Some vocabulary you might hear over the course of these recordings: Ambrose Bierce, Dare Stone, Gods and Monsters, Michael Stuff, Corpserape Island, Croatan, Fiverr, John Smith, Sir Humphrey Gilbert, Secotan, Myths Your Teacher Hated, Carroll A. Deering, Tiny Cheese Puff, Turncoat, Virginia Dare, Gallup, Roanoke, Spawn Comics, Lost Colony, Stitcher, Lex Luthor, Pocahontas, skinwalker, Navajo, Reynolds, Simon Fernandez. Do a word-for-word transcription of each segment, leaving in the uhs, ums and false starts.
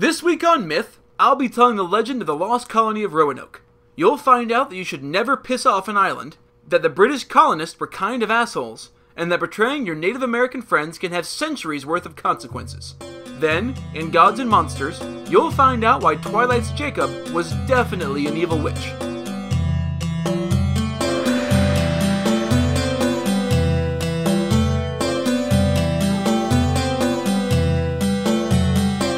This week on Myth, I'll be telling the legend of the lost colony of Roanoke. You'll find out that you should never piss off an island, that the British colonists were kind of assholes, and that betraying your Native American friends can have centuries worth of consequences. Then, in Gods and Monsters, you'll find out why Twilight's Jacob was definitely an evil witch.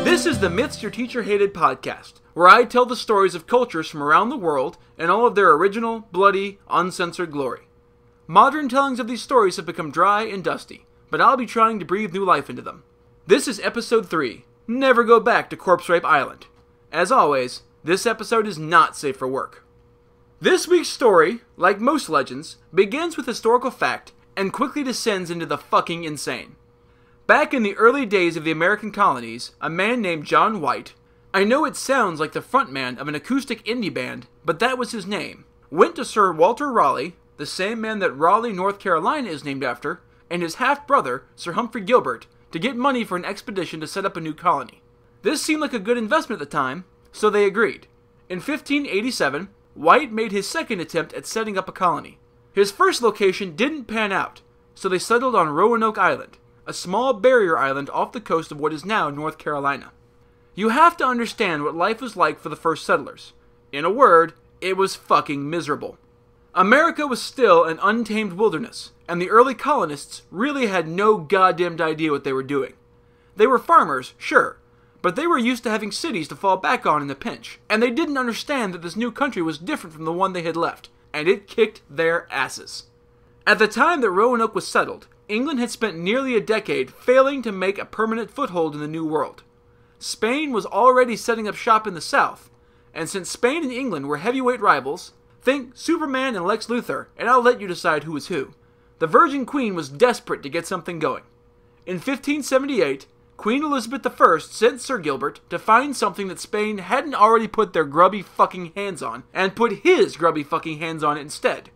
This is the Myths Your Teacher Hated podcast, where I tell the stories of cultures from around the world and all of their original, bloody, uncensored glory. Modern tellings of these stories have become dry and dusty, but I'll be trying to breathe new life into them. This is episode three, Never Go Back to Corpserape Island. As always, this episode is not safe for work. This week's story, like most legends, begins with historical fact and quickly descends into the fucking insane. Back in the early days of the American colonies, a man named John White, I know it sounds like the frontman of an acoustic indie band, but that was his name, went to Sir Walter Raleigh, the same man that Raleigh, North Carolina is named after, and his half-brother, Sir Humphrey Gilbert, to get money for an expedition to set up a new colony. This seemed like a good investment at the time, so they agreed. In fifteen eighty-seven, White made his second attempt at setting up a colony. His first location didn't pan out, so they settled on Roanoke Island, a small barrier island off the coast of what is now North Carolina. You have to understand what life was like for the first settlers. In a word, it was fucking miserable. America was still an untamed wilderness, and the early colonists really had no goddamned idea what they were doing. They were farmers, sure, but they were used to having cities to fall back on in a pinch, and they didn't understand that this new country was different from the one they had left, and it kicked their asses. At the time that Roanoke was settled, England had spent nearly a decade failing to make a permanent foothold in the New World. Spain was already setting up shop in the South, and since Spain and England were heavyweight rivals, think Superman and Lex Luthor, and I'll let you decide who is who, the Virgin Queen was desperate to get something going. In fifteen seventy-eight, Queen Elizabeth the First sent Sir Gilbert to find something that Spain hadn't already put their grubby fucking hands on, and put his grubby fucking hands on it instead.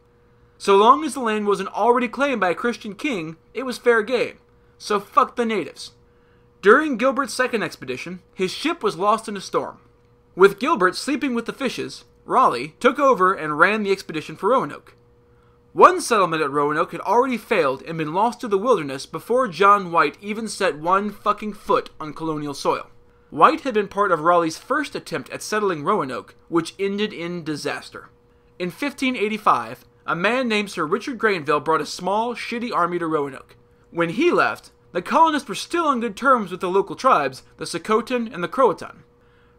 So long as the land wasn't already claimed by a Christian king, it was fair game, so fuck the natives. During Gilbert's second expedition, his ship was lost in a storm. With Gilbert sleeping with the fishes, Raleigh took over and ran the expedition for Roanoke. One settlement at Roanoke had already failed and been lost to the wilderness before John White even set one fucking foot on colonial soil. White had been part of Raleigh's first attempt at settling Roanoke, which ended in disaster. In fifteen eighty-five, a man named Sir Richard Grenville brought a small, shitty army to Roanoke. When he left, the colonists were still on good terms with the local tribes, the Secotan and the Croatan.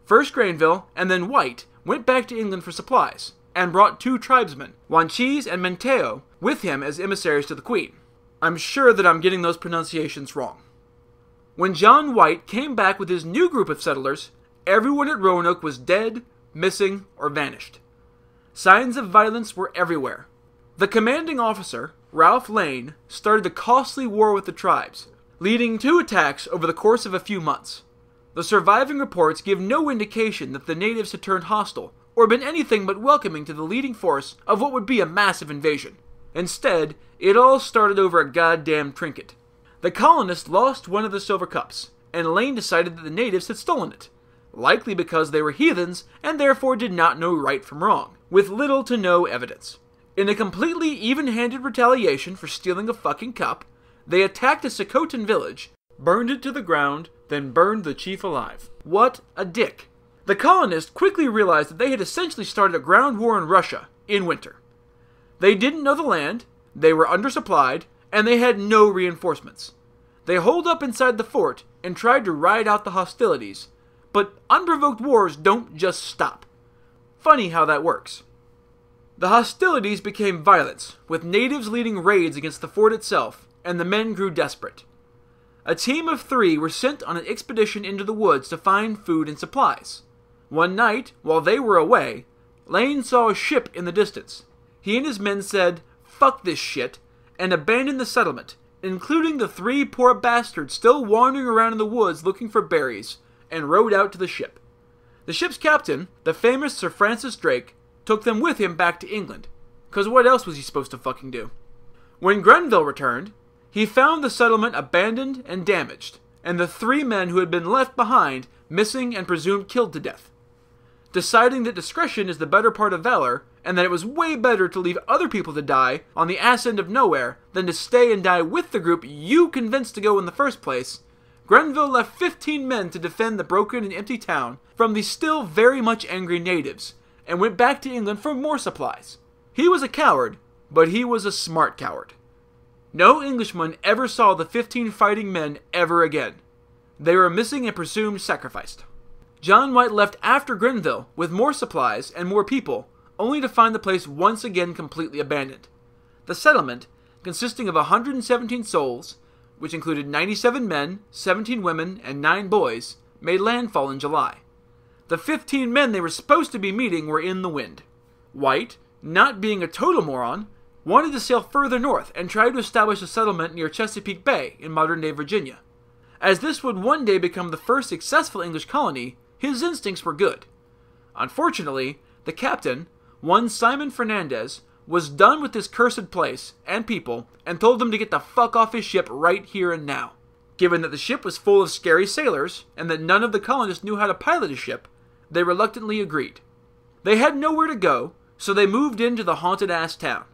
First Grenville, and then White, went back to England for supplies, and brought two tribesmen, Wanchese and Manteo, with him as emissaries to the Queen. I'm sure that I'm getting those pronunciations wrong. When John White came back with his new group of settlers, everyone at Roanoke was dead, missing, or vanished. Signs of violence were everywhere. The commanding officer, Ralph Lane, started a costly war with the tribes, leading to attacks over the course of a few months. The surviving reports give no indication that the natives had turned hostile, or been anything but welcoming to the leading force of what would be a massive invasion. Instead, it all started over a goddamn trinket. The colonists lost one of the silver cups, and Lane decided that the natives had stolen it, likely because they were heathens and therefore did not know right from wrong, with little to no evidence. In a completely even-handed retaliation for stealing a fucking cup, they attacked a Secotan village, burned it to the ground, then burned the chief alive. What a dick. The colonists quickly realized that they had essentially started a ground war in Russia in winter. They didn't know the land, they were undersupplied, and they had no reinforcements. They holed up inside the fort and tried to ride out the hostilities, but unprovoked wars don't just stop. Funny how that works. The hostilities became violent, with natives leading raids against the fort itself, and the men grew desperate. A team of three were sent on an expedition into the woods to find food and supplies. One night, while they were away, Lane saw a ship in the distance. He and his men said, "Fuck this shit," and abandoned the settlement, including the three poor bastards still wandering around in the woods looking for berries, and rowed out to the ship. The ship's captain, the famous Sir Francis Drake, took them with him back to England, because what else was he supposed to fucking do? When Grenville returned, he found the settlement abandoned and damaged, and the three men who had been left behind missing and presumed killed to death, deciding that discretion is the better part of valor, and that it was way better to leave other people to die on the ass end of nowhere than to stay and die with the group you convinced to go in the first place, Grenville left fifteen men to defend the broken and empty town from the still very much angry natives, and went back to England for more supplies. He was a coward, but he was a smart coward. No Englishman ever saw the fifteen fighting men ever again. They were missing and presumed sacrificed. John White left after Grenville with more supplies and more people, only to find the place once again completely abandoned. The settlement, consisting of one hundred seventeen souls, which included ninety-seven men, seventeen women, and nine boys, made landfall in July. The fifteen men they were supposed to be meeting were in the wind. White, not being a total moron, wanted to sail further north and tried to establish a settlement near Chesapeake Bay in modern-day Virginia. As this would one day become the first successful English colony, his instincts were good. Unfortunately, the captain, one Simon Fernandez, was done with this cursed place and people and told them to get the fuck off his ship right here and now. Given that the ship was full of scary sailors and that none of the colonists knew how to pilot a ship, they reluctantly agreed. They had nowhere to go, so they moved into the haunted-ass town.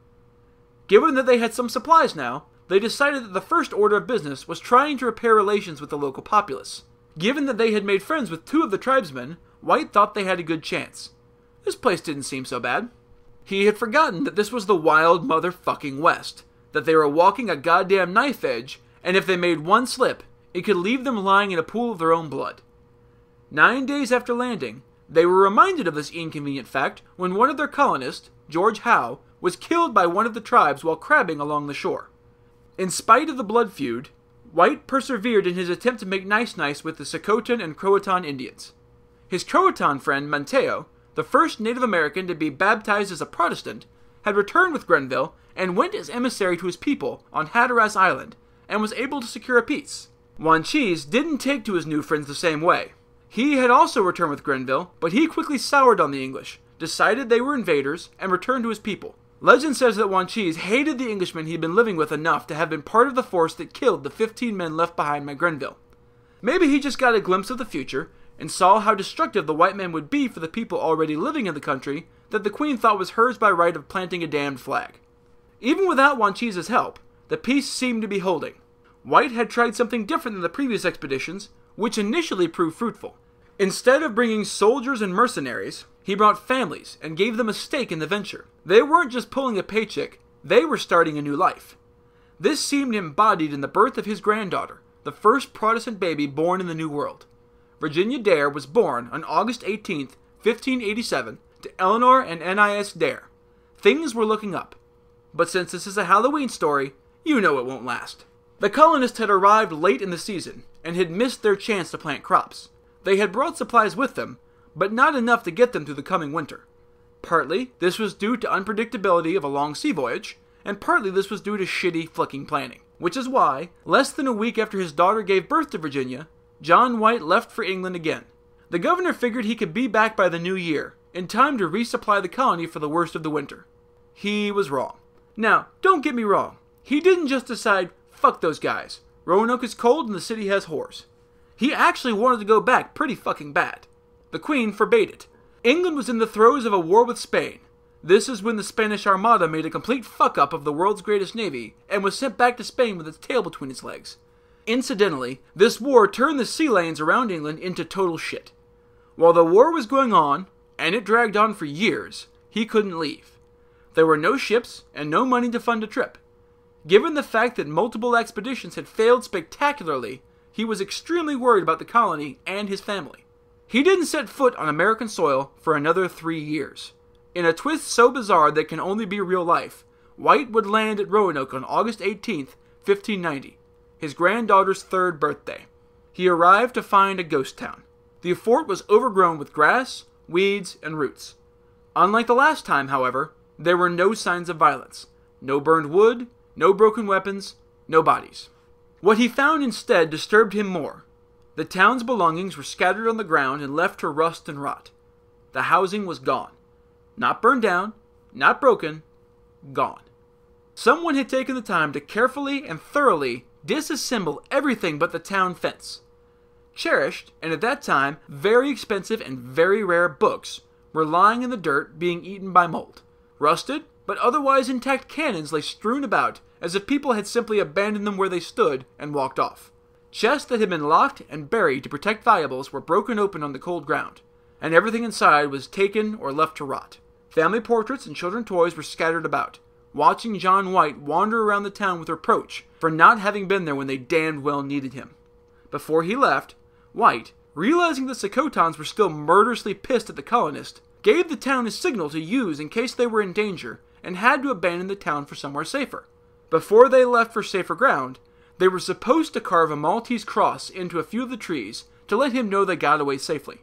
Given that they had some supplies now, they decided that the first order of business was trying to repair relations with the local populace. Given that they had made friends with two of the tribesmen, White thought they had a good chance. This place didn't seem so bad. He had forgotten that this was the wild motherfucking West, that they were walking a goddamn knife edge, and if they made one slip, it could leave them lying in a pool of their own blood. Nine days after landing, they were reminded of this inconvenient fact when one of their colonists, George Howe, was killed by one of the tribes while crabbing along the shore. In spite of the blood feud, White persevered in his attempt to make nice-nice with the Secotan and Croatan Indians. His Croatan friend, Manteo, the first Native American to be baptized as a Protestant, had returned with Grenville and went as emissary to his people on Hatteras Island, and was able to secure a peace. Wanchese didn't take to his new friends the same way. He had also returned with Grenville, but he quickly soured on the English, decided they were invaders, and returned to his people. Legend says that Wanchese hated the Englishmen he'd been living with enough to have been part of the force that killed the fifteen men left behind by Grenville. Maybe he just got a glimpse of the future, and saw how destructive the white man would be for the people already living in the country that the Queen thought was hers by right of planting a damned flag. Even without Wanchese's help, the peace seemed to be holding. White had tried something different than the previous expeditions, which initially proved fruitful. Instead of bringing soldiers and mercenaries, he brought families and gave them a stake in the venture. They weren't just pulling a paycheck, they were starting a new life. This seemed embodied in the birth of his granddaughter, the first Protestant baby born in the New World. Virginia Dare was born on August eighteenth, fifteen eighty-seven, to Eleanor and Ananias Dare. Things were looking up, but since this is a Halloween story, you know it won't last. The colonists had arrived late in the season and had missed their chance to plant crops. They had brought supplies with them, but not enough to get them through the coming winter. Partly, this was due to unpredictability of a long sea voyage, and partly this was due to shitty fucking planning, which is why, less than a week after his daughter gave birth to Virginia, John White left for England again. The governor figured he could be back by the new year, in time to resupply the colony for the worst of the winter. He was wrong. Now, don't get me wrong. He didn't just decide, fuck those guys. Roanoke is cold and the city has whores. He actually wanted to go back pretty fucking bad. The Queen forbade it. England was in the throes of a war with Spain. This is when the Spanish Armada made a complete fuck-up of the world's greatest navy and was sent back to Spain with its tail between its legs. Incidentally, this war turned the sea lanes around England into total shit. While the war was going on, and it dragged on for years, he couldn't leave. There were no ships and no money to fund a trip. Given the fact that multiple expeditions had failed spectacularly, he was extremely worried about the colony and his family. He didn't set foot on American soil for another three years. In a twist so bizarre that can only be real life, White would land at Roanoke on August eighteenth, fifteen ninety. His granddaughter's third birthday. He arrived to find a ghost town. The fort was overgrown with grass, weeds, and roots. Unlike the last time, however, there were no signs of violence. No burned wood, no broken weapons, no bodies. What he found instead disturbed him more. The town's belongings were scattered on the ground and left to rust and rot. The housing was gone. Not burned down, not broken, gone. Someone had taken the time to carefully and thoroughly disassemble everything but the town fence. cherished, and at that time, very expensive and very rare books were lying in the dirt being eaten by mold. Rusted, but otherwise intact cannons lay strewn about as if people had simply abandoned them where they stood and walked off. Chests that had been locked and buried to protect valuables were broken open on the cold ground, and everything inside was taken or left to rot. Family portraits and children's toys were scattered about, watching John White wander around the town with reproach for not having been there when they damned well needed him. Before he left, White, realizing the Secotans were still murderously pissed at the colonists, gave the town a signal to use in case they were in danger and had to abandon the town for somewhere safer. Before they left for safer ground, they were supposed to carve a Maltese cross into a few of the trees to let him know they got away safely.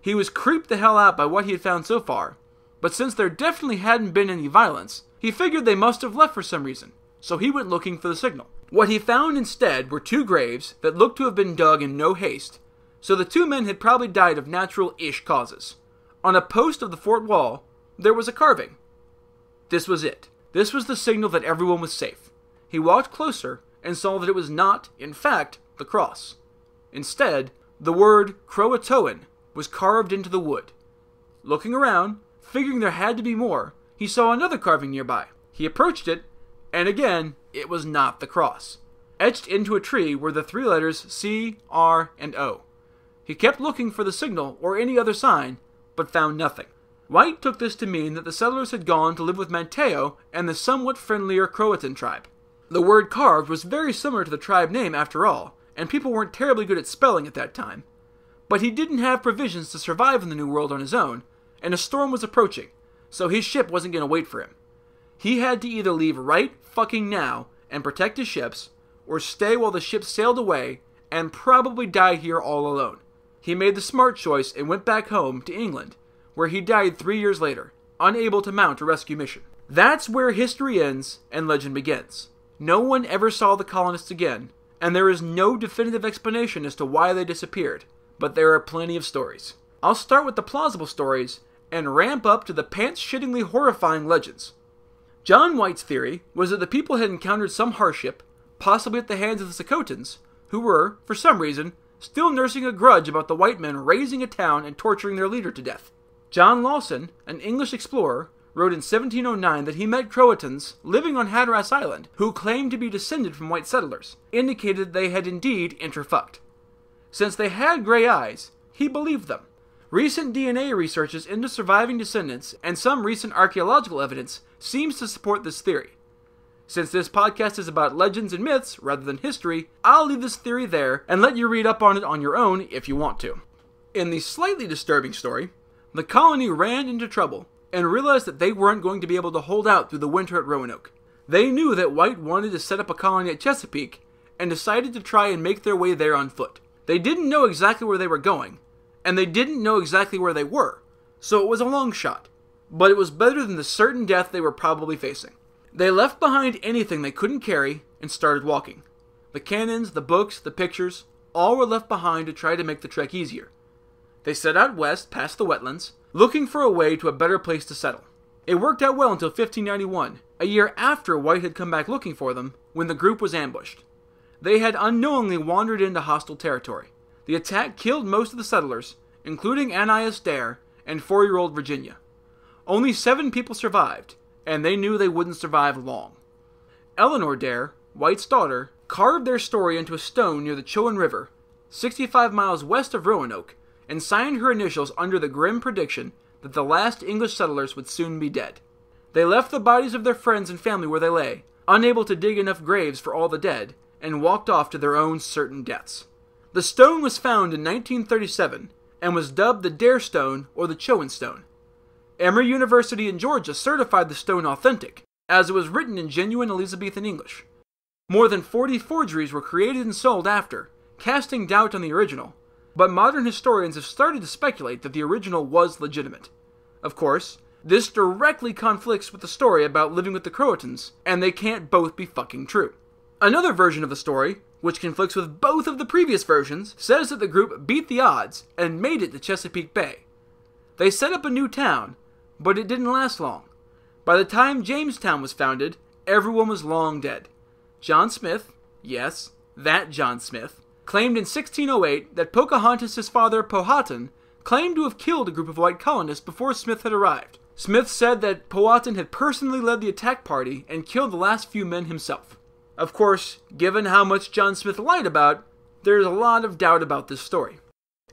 He was creeped the hell out by what he had found so far, but since there definitely hadn't been any violence, he figured they must have left for some reason, so he went looking for the signal. What he found instead were two graves that looked to have been dug in no haste, so the two men had probably died of natural-ish causes. On a post of the fort wall, there was a carving. This was it. This was the signal that everyone was safe. He walked closer and saw that it was not, in fact, the cross. Instead, the word Croatoan was carved into the wood. Looking around, figuring there had to be more, he saw another carving nearby. He approached it, and again, it was not the cross. Etched into a tree were the three letters C, R, and O. He kept looking for the signal or any other sign, but found nothing. White took this to mean that the settlers had gone to live with Manteo and the somewhat friendlier Croatan tribe. The word carved was very similar to the tribe name after all, and people weren't terribly good at spelling at that time. But he didn't have provisions to survive in the New World on his own, and a storm was approaching, so his ship wasn't going to wait for him. He had to either leave right fucking now and protect his ships, or stay while the ship sailed away and probably die here all alone. He made the smart choice and went back home to England, where he died three years later, unable to mount a rescue mission. That's where history ends and legend begins. No one ever saw the colonists again, and there is no definitive explanation as to why they disappeared, but there are plenty of stories. I'll start with the plausible stories and ramp up to the pants-shittingly horrifying legends. John White's theory was that the people had encountered some hardship, possibly at the hands of the Secotans, who were, for some reason, still nursing a grudge about the white men razing a town and torturing their leader to death. John Lawson, an English explorer, wrote in seventeen oh nine that he met Croatans living on Hatteras Island who claimed to be descended from white settlers, indicated they had indeed interfucked. Since they had gray eyes, he believed them. Recent D N A researches into surviving descendants and some recent archaeological evidence seems to support this theory. Since this podcast is about legends and myths rather than history, I'll leave this theory there and let you read up on it on your own if you want to. In the slightly disturbing story, the colony ran into trouble and realized that they weren't going to be able to hold out through the winter at Roanoke. They knew that White wanted to set up a colony at Chesapeake and decided to try and make their way there on foot. They didn't know exactly where they were going, and they didn't know exactly where they were, so it was a long shot, but it was better than the certain death they were probably facing. They left behind anything they couldn't carry and started walking. The cannons, the books, the pictures, all were left behind to try to make the trek easier. They set out west past the wetlands, looking for a way to a better place to settle. It worked out well until fifteen ninety-one, a year after White had come back looking for them, when the group was ambushed. They had unknowingly wandered into hostile territory. The attack killed most of the settlers, including Ananias Dare and four-year-old Virginia. Only seven people survived, and they knew they wouldn't survive long. Eleanor Dare, White's daughter, carved their story into a stone near the Chowan River, sixty-five miles west of Roanoke, and signed her initials under the grim prediction that the last English settlers would soon be dead. They left the bodies of their friends and family where they lay, unable to dig enough graves for all the dead, and walked off to their own certain deaths. The stone was found in nineteen thirty-seven, and was dubbed the Dare Stone or the Chowan Stone. Emory University in Georgia certified the stone authentic, as it was written in genuine Elizabethan English. More than forty forgeries were created and sold after, casting doubt on the original, but modern historians have started to speculate that the original was legitimate. Of course, this directly conflicts with the story about living with the Croatans, and they can't both be fucking true. Another version of the story, which conflicts with both of the previous versions, says that the group beat the odds and made it to Chesapeake Bay. They set up a new town, but it didn't last long. By the time Jamestown was founded, everyone was long dead. John Smith, yes, that John Smith, claimed in sixteen oh eight that Pocahontas' father, Powhatan, claimed to have killed a group of white colonists before Smith had arrived. Smith said that Powhatan had personally led the attack party and killed the last few men himself. Of course, given how much John Smith lied about, there is a lot of doubt about this story.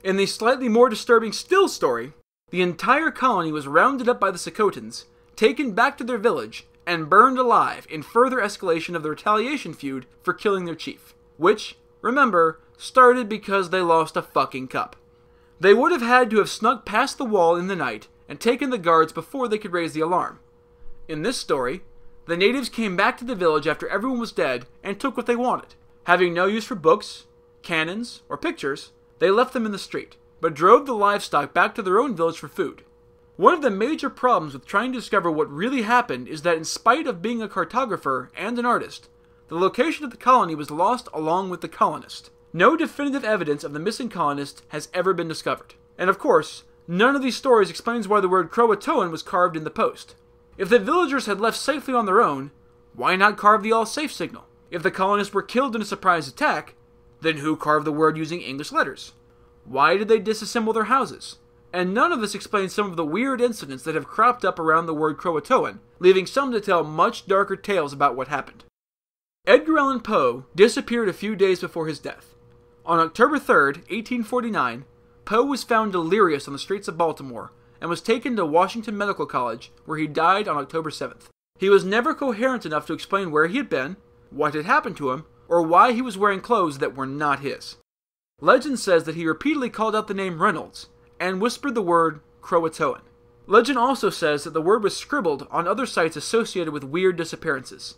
In the slightly more disturbing still story, the entire colony was rounded up by the Secotans, taken back to their village, and burned alive in further escalation of the retaliation feud for killing their chief, which, remember, started because they lost a fucking cup. They would have had to have snuck past the wall in the night and taken the guards before they could raise the alarm. In this story, the natives came back to the village after everyone was dead and took what they wanted. Having no use for books, cannons, or pictures, they left them in the street, but drove the livestock back to their own village for food. One of the major problems with trying to discover what really happened is that in spite of being a cartographer and an artist, the location of the colony was lost along with the colonist. No definitive evidence of the missing colonist has ever been discovered. And of course, none of these stories explains why the word Croatoan was carved in the post. If the villagers had left safely on their own, why not carve the all safe signal? If the colonists were killed in a surprise attack, then who carved the word using English letters? Why did they disassemble their houses? And none of this explains some of the weird incidents that have cropped up around the word Croatoan, leaving some to tell much darker tales about what happened. Edgar Allan Poe disappeared a few days before his death. On October third, eighteen forty-nine, Poe was found delirious on the streets of Baltimore and was taken to Washington Medical College, where he died on October seventh. He was never coherent enough to explain where he had been, what had happened to him, or why he was wearing clothes that were not his. Legend says that he repeatedly called out the name Reynolds, and whispered the word Croatoan. Legend also says that the word was scribbled on other sites associated with weird disappearances.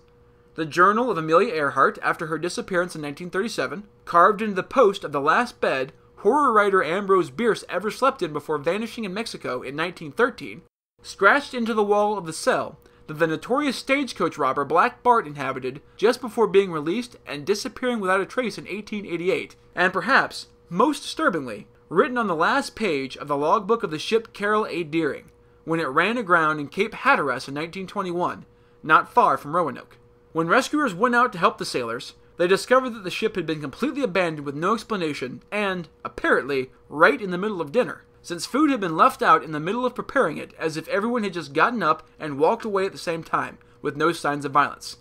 The journal of Amelia Earhart, after her disappearance in nineteen thirty-seven, carved into the post of the last bed horror writer Ambrose Bierce ever slept in before vanishing in Mexico in nineteen thirteen, scratched into the wall of the cell that the notorious stagecoach robber Black Bart inhabited just before being released and disappearing without a trace in eighteen eighty-eight, and perhaps, most disturbingly, written on the last page of the logbook of the ship Carroll A. Deering, when it ran aground in Cape Hatteras in nineteen twenty-one, not far from Roanoke. When rescuers went out to help the sailors, they discovered that the ship had been completely abandoned with no explanation and, apparently, right in the middle of dinner, since food had been left out in the middle of preparing it, as if everyone had just gotten up and walked away at the same time, with no signs of violence.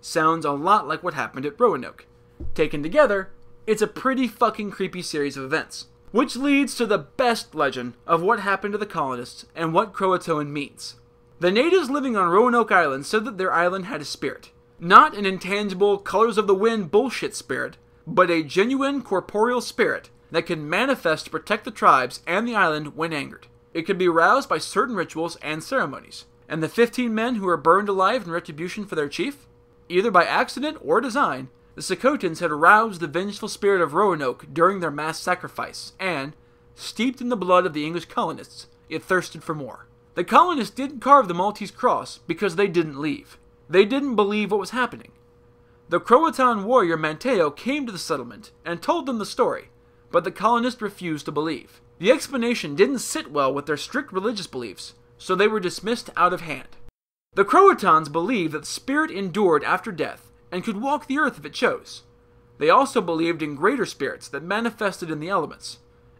Sounds a lot like what happened at Roanoke. Taken together, it's a pretty fucking creepy series of events. Which leads to the best legend of what happened to the colonists and what Croatoan means. The natives living on Roanoke Island said that their island had a spirit. Not an intangible, colors of the wind bullshit spirit, but a genuine corporeal spirit that can manifest to protect the tribes and the island when angered. It could be roused by certain rituals and ceremonies. And the fifteen men who were burned alive in retribution for their chief? Either by accident or design, the Secotans had aroused the vengeful spirit of Roanoke during their mass sacrifice, and, steeped in the blood of the English colonists, it thirsted for more. The colonists didn't carve the Maltese cross because they didn't leave. They didn't believe what was happening. The Croatan warrior Manteo came to the settlement and told them the story, but the colonists refused to believe. The explanation didn't sit well with their strict religious beliefs, so they were dismissed out of hand. The Croatans believed that the spirit endured after death, and could walk the earth if it chose. They also believed in greater spirits that manifested in the elements.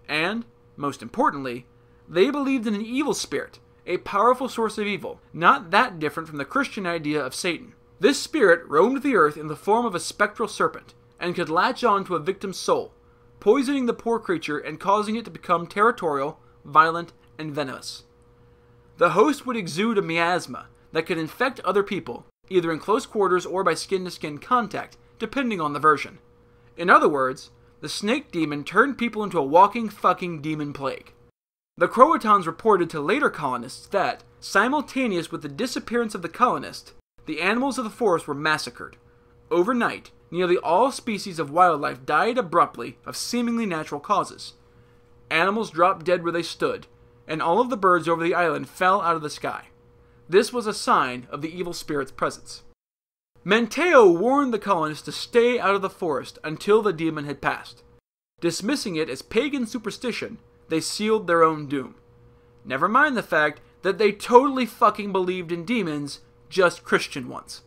And, most importantly, they believed in an evil spirit, a powerful source of evil, not that different from the Christian idea of Satan. This spirit roamed the earth in the form of a spectral serpent, and could latch on to a victim's soul, poisoning the poor creature and causing it to become territorial, violent, and venomous. The host would exude a miasma that could infect other people, either in close quarters or by skin-to-skin contact, depending on the version. In other words, the snake demon turned people into a walking fucking demon plague. The Croatans reported to later colonists that, simultaneous with the disappearance of the colonists, the animals of the forest were massacred. Overnight, nearly all species of wildlife died abruptly of seemingly natural causes. Animals dropped dead where they stood, and all of the birds over the island fell out of the sky. This was a sign of the evil spirit's presence. Manteo warned the colonists to stay out of the forest until the demon had passed. Dismissing it as pagan superstition, they sealed their own doom. Never mind the fact that they totally fucking believed in demons, just Christian ones.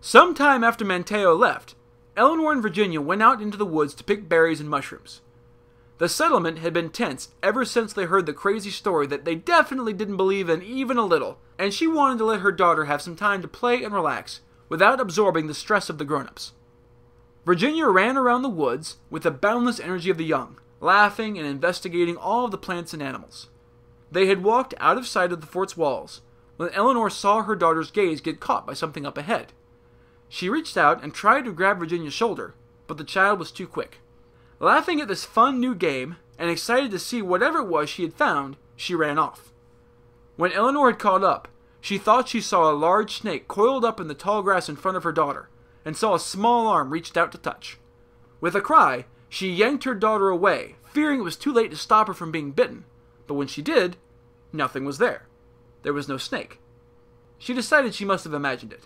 Sometime after Manteo left, Eleanor and Virginia went out into the woods to pick berries and mushrooms. The settlement had been tense ever since they heard the crazy story that they definitely didn't believe in even a little, and she wanted to let her daughter have some time to play and relax, without absorbing the stress of the grown-ups. Virginia ran around the woods with the boundless energy of the young, laughing and investigating all of the plants and animals. They had walked out of sight of the fort's walls, when Eleanor saw her daughter's gaze get caught by something up ahead. She reached out and tried to grab Virginia's shoulder, but the child was too quick. Laughing at this fun new game, and excited to see whatever it was she had found, she ran off. When Eleanor had caught up, she thought she saw a large snake coiled up in the tall grass in front of her daughter, and saw a small arm reached out to touch. With a cry, she yanked her daughter away, fearing it was too late to stop her from being bitten, but when she did, nothing was there. There was no snake. She decided she must have imagined it.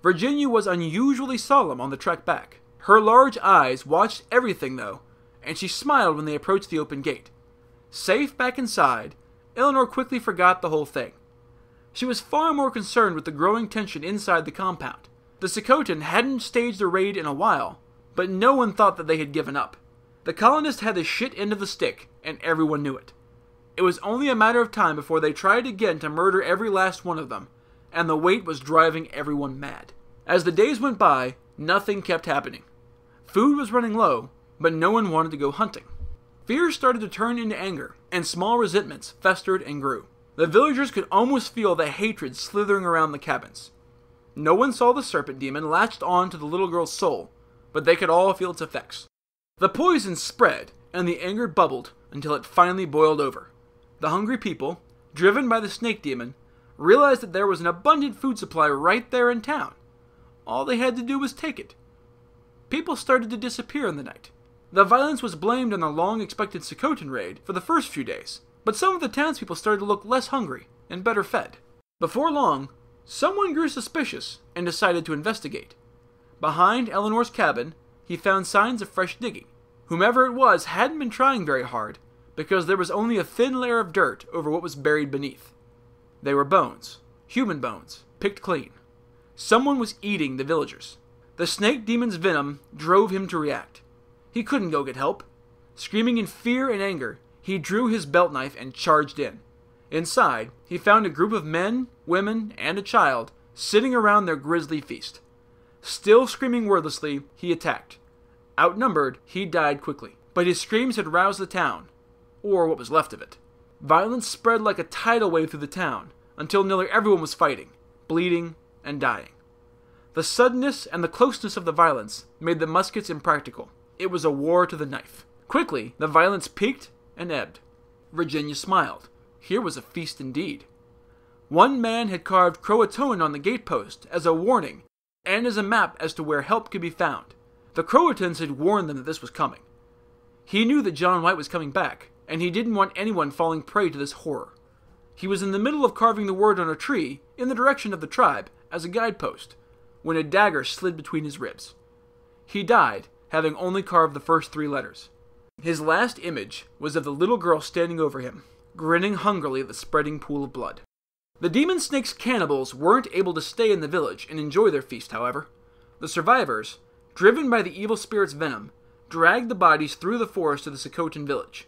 Virginia was unusually solemn on the trek back. Her large eyes watched everything, though, and she smiled when they approached the open gate. Safe back inside, Eleanor quickly forgot the whole thing. She was far more concerned with the growing tension inside the compound. The Secotan hadn't staged a raid in a while, but no one thought that they had given up. The colonists had the shit end of the stick, and everyone knew it. It was only a matter of time before they tried again to murder every last one of them, and the wait was driving everyone mad. As the days went by, nothing kept happening. Food was running low, but no one wanted to go hunting. Fear started to turn into anger, and small resentments festered and grew. The villagers could almost feel the hatred slithering around the cabins. No one saw the serpent demon latched on to the little girl's soul, but they could all feel its effects. The poison spread, and the anger bubbled until it finally boiled over. The hungry people, driven by the snake demon, realized that there was an abundant food supply right there in town. All they had to do was take it. People started to disappear in the night. The violence was blamed on the long-expected Secotan raid for the first few days, but some of the townspeople started to look less hungry and better fed. Before long, someone grew suspicious and decided to investigate. Behind Eleanor's cabin, he found signs of fresh digging. Whomever it was hadn't been trying very hard, because there was only a thin layer of dirt over what was buried beneath. They were bones, human bones, picked clean. Someone was eating the villagers. The snake demon's venom drove him to react. He couldn't go get help. Screaming in fear and anger, he drew his belt knife and charged in. Inside, he found a group of men, women, and a child sitting around their grisly feast. Still screaming wordlessly, he attacked. Outnumbered, he died quickly, but his screams had roused the town, or what was left of it. Violence spread like a tidal wave through the town, until nearly everyone was fighting, bleeding, and dying. The suddenness and the closeness of the violence made the muskets impractical. It was a war to the knife. Quickly, the violence peaked and ebbed. Virginia smiled. Here was a feast indeed. One man had carved Croatan on the gatepost as a warning and as a map as to where help could be found. The Croatans had warned them that this was coming. He knew that John White was coming back, and he didn't want anyone falling prey to this horror. He was in the middle of carving the word on a tree in the direction of the tribe as a guidepost when a dagger slid between his ribs. He died, having only carved the first three letters. His last image was of the little girl standing over him, grinning hungrily at the spreading pool of blood. The demon snake's cannibals weren't able to stay in the village and enjoy their feast, however. The survivors, driven by the evil spirit's venom, dragged the bodies through the forest to the Secotan village.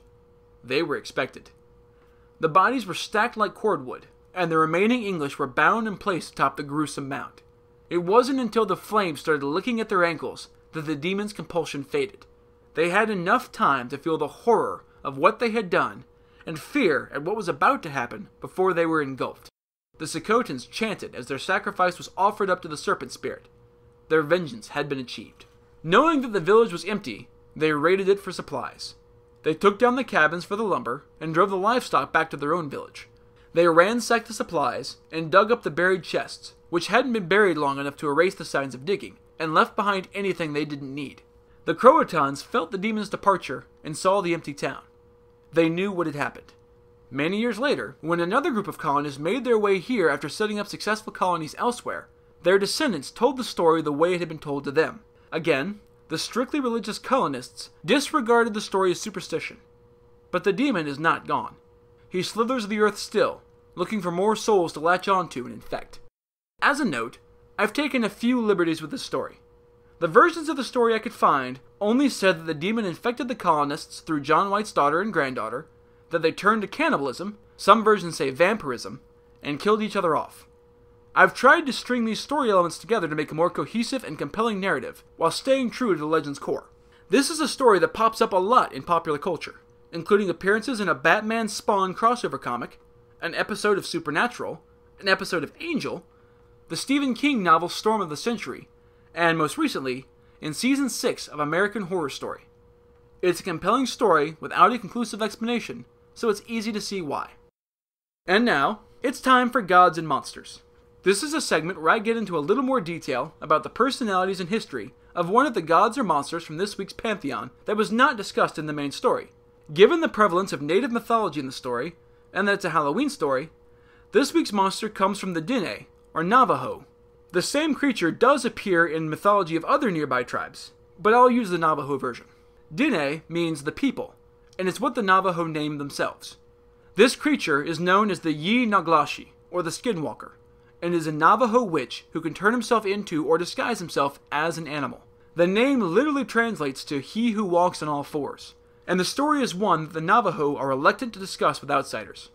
They were expected. The bodies were stacked like cordwood, and the remaining English were bound and placed atop the gruesome mound. It wasn't until the flames started licking at their ankles that the demon's compulsion faded. They had enough time to feel the horror of what they had done and fear at what was about to happen before they were engulfed. The Secotans chanted as their sacrifice was offered up to the serpent spirit. Their vengeance had been achieved. Knowing that the village was empty, they raided it for supplies. They took down the cabins for the lumber and drove the livestock back to their own village. They ransacked the supplies and dug up the buried chests, which hadn't been buried long enough to erase the signs of digging, and left behind anything they didn't need. The Croatans felt the demon's departure and saw the empty town. They knew what had happened. Many years later, when another group of colonists made their way here after setting up successful colonies elsewhere, their descendants told the story the way it had been told to them. Again, the strictly religious colonists disregarded the story as superstition. But the demon is not gone. He slithers the earth still, looking for more souls to latch onto and infect. As a note, I've taken a few liberties with this story. The versions of the story I could find only said that the demon infected the colonists through John White's daughter and granddaughter, that they turned to cannibalism, some versions say vampirism, and killed each other off. I've tried to string these story elements together to make a more cohesive and compelling narrative, while staying true to the legend's core. This is a story that pops up a lot in popular culture, including appearances in a Batman Spawn crossover comic, an episode of Supernatural, an episode of Angel, the Stephen King novel Storm of the Century, and most recently, in Season six of American Horror Story. It's a compelling story without a conclusive explanation, so it's easy to see why. And now, it's time for Gods and Monsters. This is a segment where I get into a little more detail about the personalities and history of one of the gods or monsters from this week's pantheon that was not discussed in the main story. Given the prevalence of native mythology in the story, and that it's a Halloween story, this week's monster comes from the Diné, or Navajo. The same creature does appear in mythology of other nearby tribes, but I'll use the Navajo version. Diné means the people, and it's what the Navajo named themselves. This creature is known as the Yee Naaldlooshii, or the Skinwalker, and is a Navajo witch who can turn himself into or disguise himself as an animal. The name literally translates to he who walks on all fours, and the story is one that the Navajo are reluctant to discuss with outsiders.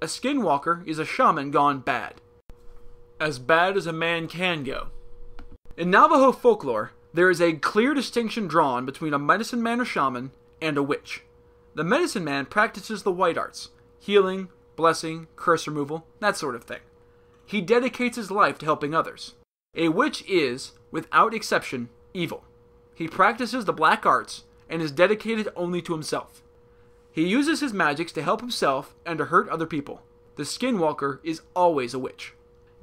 A skinwalker is a shaman gone bad. As bad as a man can go. In Navajo folklore, there is a clear distinction drawn between a medicine man or shaman and a witch. The medicine man practices the white arts, healing, blessing, curse removal, that sort of thing. He dedicates his life to helping others. A witch is, without exception, evil. He practices the black arts and is dedicated only to himself. He uses his magics to help himself and to hurt other people. The skinwalker is always a witch.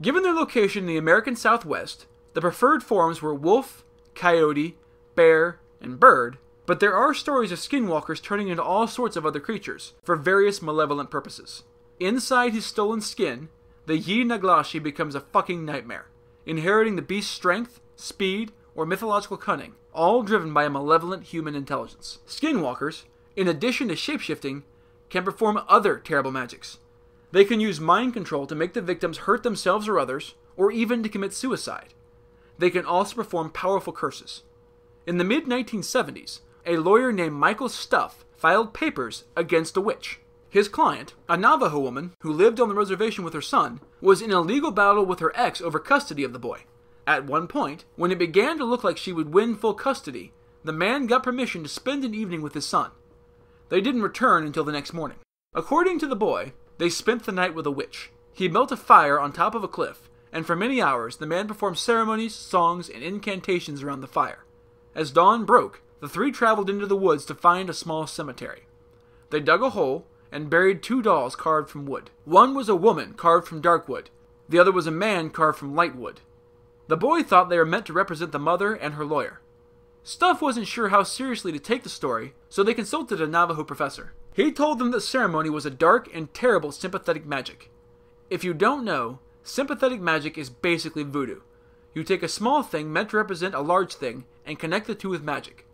Given their location in the American Southwest, the preferred forms were wolf, coyote, bear, and bird, but there are stories of skinwalkers turning into all sorts of other creatures for various malevolent purposes. Inside his stolen skin, the Yee Naaldlooshii becomes a fucking nightmare, inheriting the beast's strength, speed, or mythological cunning, all driven by a malevolent human intelligence. Skinwalkers, in addition to shapeshifting, can perform other terrible magics. They can use mind control to make the victims hurt themselves or others, or even to commit suicide. They can also perform powerful curses. In the mid nineteen seventies, a lawyer named Michael Stuff filed papers against a witch. His client, a Navajo woman who lived on the reservation with her son, was in a legal battle with her ex over custody of the boy. At one point, when it began to look like she would win full custody, the man got permission to spend an evening with his son. They didn't return until the next morning. According to the boy, they spent the night with a witch. He built a fire on top of a cliff, and for many hours the man performed ceremonies, songs, and incantations around the fire. As dawn broke, the three traveled into the woods to find a small cemetery. They dug a hole and buried two dolls carved from wood. One was a woman carved from dark wood. The other was a man carved from light wood. The boy thought they were meant to represent the mother and her lawyer. Stuff wasn't sure how seriously to take the story, so they consulted a Navajo professor. He told them that ceremony was a dark and terrible sympathetic magic. If you don't know, sympathetic magic is basically voodoo. You take a small thing meant to represent a large thing and connect the two with magic.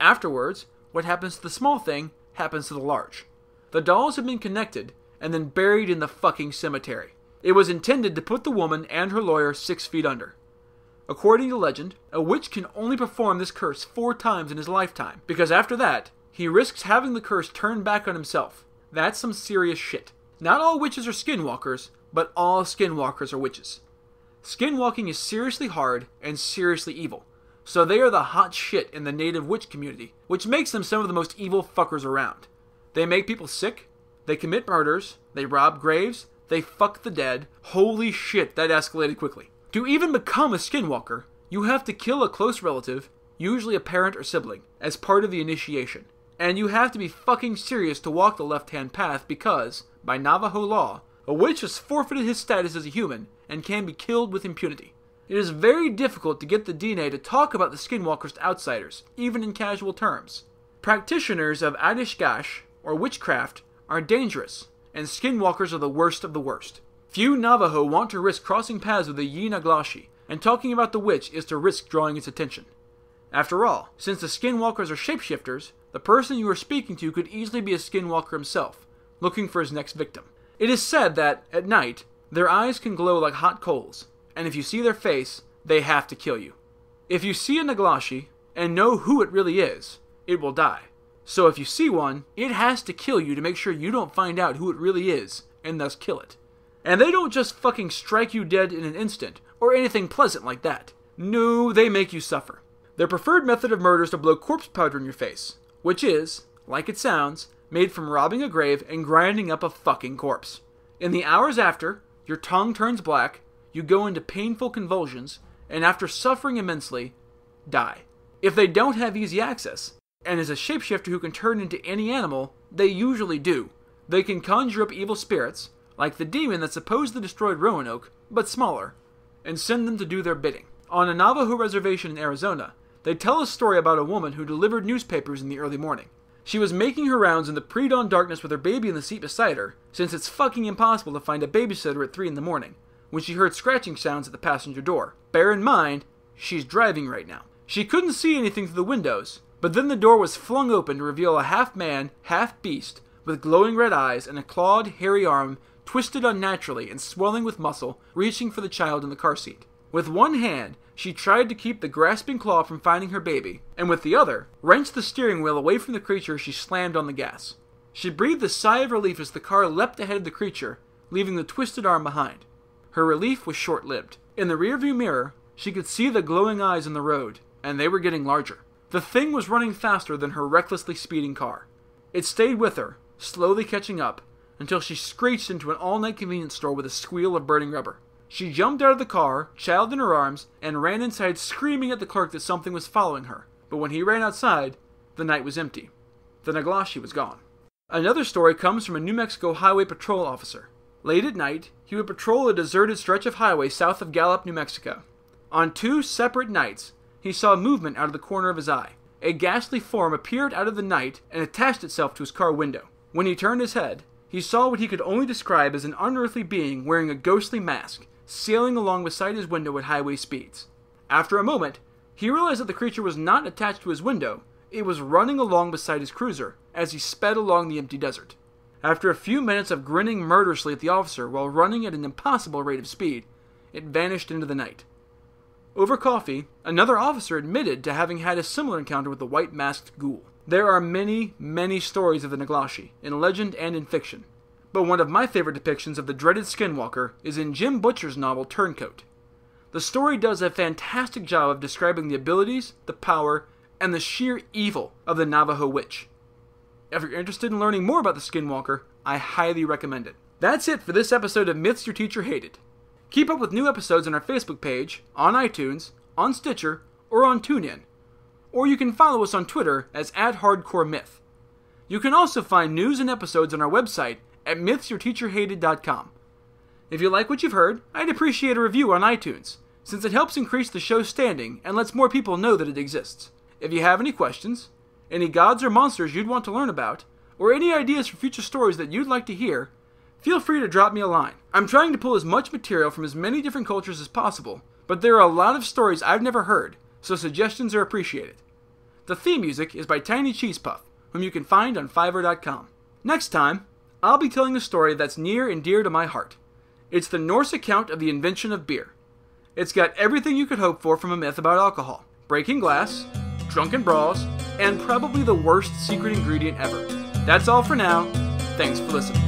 Afterwards, what happens to the small thing happens to the large. The dolls had been connected and then buried in the fucking cemetery. It was intended to put the woman and her lawyer six feet under. According to legend, a witch can only perform this curse four times in his lifetime, because after that, he risks having the curse turned back on himself. That's some serious shit. Not all witches are skinwalkers, but all skinwalkers are witches. Skinwalking is seriously hard and seriously evil, so they are the hot shit in the native witch community, which makes them some of the most evil fuckers around. They make people sick, they commit murders, they rob graves, they fuck the dead. Holy shit, that escalated quickly. To even become a skinwalker, you have to kill a close relative, usually a parent or sibling, as part of the initiation. And you have to be fucking serious to walk the left-hand path because, by Navajo law, a witch has forfeited his status as a human and can be killed with impunity. It is very difficult to get the Diné to talk about the skinwalkers to outsiders, even in casual terms. Practitioners of Adishgash, or witchcraft, are dangerous, and skinwalkers are the worst of the worst. Few Navajo want to risk crossing paths with the Yee Naaldlooshii, and talking about the witch is to risk drawing its attention. After all, since the skinwalkers are shapeshifters, the person you are speaking to could easily be a skinwalker himself, looking for his next victim. It is said that, at night, their eyes can glow like hot coals, and if you see their face, they have to kill you. If you see a Naaldlooshii and know who it really is, it will die. So if you see one, it has to kill you to make sure you don't find out who it really is, and thus kill it. And they don't just fucking strike you dead in an instant, or anything pleasant like that. No, they make you suffer. Their preferred method of murder is to blow corpse powder in your face, which is, like it sounds, made from robbing a grave and grinding up a fucking corpse. In the hours after, your tongue turns black, you go into painful convulsions, and after suffering immensely, die. If they don't have easy access, and as a shapeshifter who can turn into any animal, they usually do. They can conjure up evil spirits, like the demon that supposedly destroyed Roanoke, but smaller, and send them to do their bidding. On a Navajo reservation in Arizona, they tell a story about a woman who delivered newspapers in the early morning. She was making her rounds in the pre-dawn darkness with her baby in the seat beside her, since it's fucking impossible to find a babysitter at three in the morning, when she heard scratching sounds at the passenger door. Bear in mind, she's driving right now. She couldn't see anything through the windows, but then the door was flung open to reveal a half-man, half-beast, with glowing red eyes and a clawed, hairy arm, twisted unnaturally and swelling with muscle, reaching for the child in the car seat. With one hand, she tried to keep the grasping claw from finding her baby, and with the other, wrenched the steering wheel away from the creature as she slammed on the gas. She breathed a sigh of relief as the car leapt ahead of the creature, leaving the twisted arm behind. Her relief was short-lived. In the rearview mirror, she could see the glowing eyes on the road, and they were getting larger. The thing was running faster than her recklessly speeding car. It stayed with her, slowly catching up, until she screeched into an all-night convenience store with a squeal of burning rubber. She jumped out of the car, child in her arms, and ran inside screaming at the clerk that something was following her. But when he ran outside, the night was empty. The Naaldlooshii was gone. Another story comes from a New Mexico Highway Patrol officer. Late at night, he would patrol a deserted stretch of highway south of Gallup, New Mexico. On two separate nights, he saw movement out of the corner of his eye. A ghastly form appeared out of the night and attached itself to his car window. When he turned his head, he saw what he could only describe as an unearthly being wearing a ghostly mask, sailing along beside his window at highway speeds. After a moment, he realized that the creature was not attached to his window. It was running along beside his cruiser as he sped along the empty desert. After a few minutes of grinning murderously at the officer while running at an impossible rate of speed, it vanished into the night. Over coffee, another officer admitted to having had a similar encounter with the white-masked ghoul. There are many, many stories of the Naaldlooshii, in legend and in fiction, but one of my favorite depictions of the dreaded skinwalker is in Jim Butcher's novel Turncoat. The story does a fantastic job of describing the abilities, the power, and the sheer evil of the Navajo witch. If you're interested in learning more about the skinwalker, I highly recommend it. That's it for this episode of Myths Your Teacher Hated. Keep up with new episodes on our Facebook page, on iTunes, on Stitcher, or on TuneIn. Or you can follow us on Twitter as at Hardcore Myth. You can also find news and episodes on our website at myths your teacher hated dot com. If you like what you've heard, I'd appreciate a review on iTunes, since it helps increase the show's standing and lets more people know that it exists. If you have any questions, any gods or monsters you'd want to learn about, or any ideas for future stories that you'd like to hear, feel free to drop me a line. I'm trying to pull as much material from as many different cultures as possible, but there are a lot of stories I've never heard, so suggestions are appreciated. The theme music is by Tiny Cheese Puff, whom you can find on fiverr dot com. Next time, I'll be telling a story that's near and dear to my heart. It's the Norse account of the invention of beer. It's got everything you could hope for from a myth about alcohol, breaking glass, drunken brawls, and probably the worst secret ingredient ever. That's all for now. Thanks for listening.